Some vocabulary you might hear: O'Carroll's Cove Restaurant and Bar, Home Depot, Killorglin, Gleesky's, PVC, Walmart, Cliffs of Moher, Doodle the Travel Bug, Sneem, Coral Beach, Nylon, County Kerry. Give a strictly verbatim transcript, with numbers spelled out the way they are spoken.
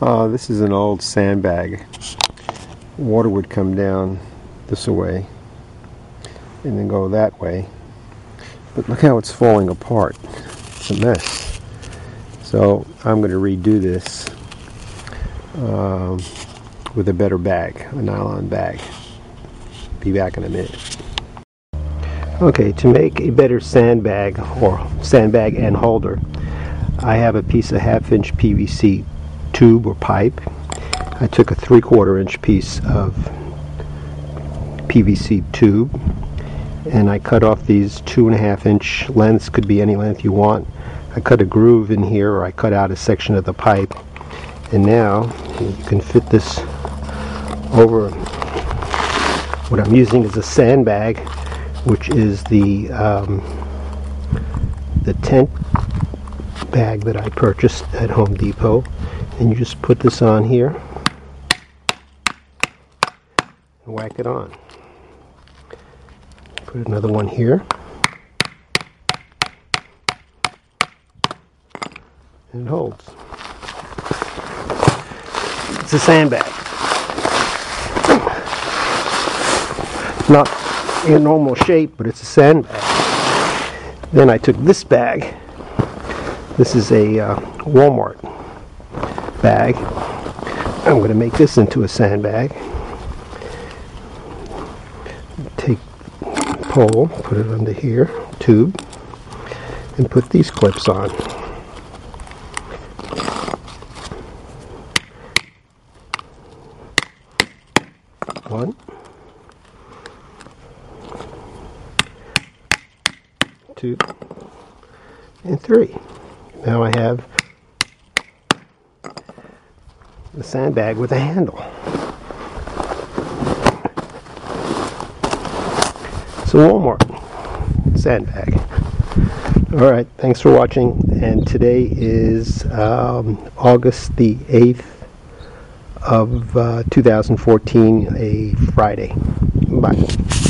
Uh, this is an old sandbag. Water would come down this way and then go that way. But look how it's falling apart. It's a mess. So I'm going to redo this uh, with a better bag, a nylon bag. Be back in a minute. Okay, to make a better sandbag or sandbag and holder, I have a piece of half inch P V C tube or pipe. I took a three quarter inch piece of P V C tube and I cut off these two and a half inch lengths, could be any length you want. I cut a groove in here, or I cut out a section of the pipe, and now you can fit this over what I'm using is a sandbag, which is the um, the tent bag that I purchased at Home Depot. And you just put this on here and whack it on. Put another one here. And it holds. It's a sandbag. Not a normal shape, but it's a sandbag. Then I took this bag. This is a uh, Walmart bag. I'm going to make this into a sandbag. Take the pole, put it under here, tube, and put these clips on. One, two, and three. Now I have the sandbag with a handle. It's a Walmart sandbag. Alright, thanks for watching, and today is um, August the eighth of uh, two thousand fourteen, a Friday. Bye.